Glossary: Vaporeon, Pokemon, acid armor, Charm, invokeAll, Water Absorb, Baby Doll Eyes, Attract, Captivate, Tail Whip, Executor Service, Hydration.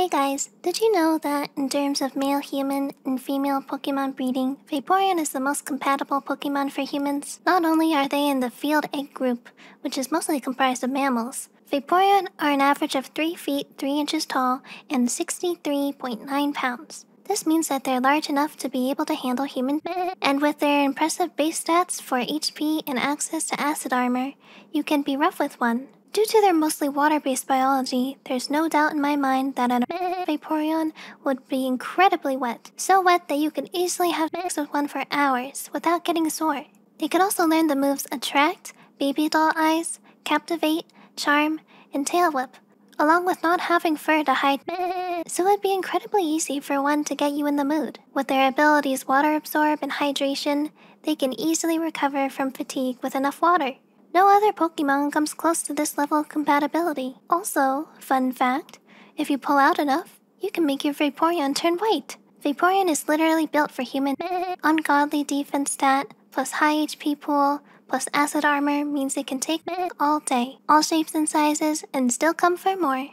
Hey guys, did you know that in terms of male human and female Pokemon breeding, Vaporeon is the most compatible Pokemon for humans? Not only are they in the field egg group, which is mostly comprised of mammals, Vaporeon are an average of 3 feet 3 inches tall and 63.9 pounds. This means that they're large enough to be able to handle human men. And with their impressive base stats for HP and access to acid armor, you can be rough with one. Due to their mostly water-based biology, there's no doubt in my mind that a Vaporeon would be incredibly wet. So wet that you could easily have sex with one for hours without getting sore. They could also learn the moves Attract, Baby Doll Eyes, Captivate, Charm, and Tail Whip, along with not having fur to hide, so it'd be incredibly easy for one to get you in the mood. With their abilities Water Absorb and Hydration, they can easily recover from fatigue with enough water. No other Pokemon comes close to this level of compatibility. Also, fun fact, if you pull out enough, you can make your Vaporeon turn white. Vaporeon is literally built for human. Ungodly defense stat, plus high HP pool, plus acid armor means they can take all day, all shapes and sizes, and still come for more.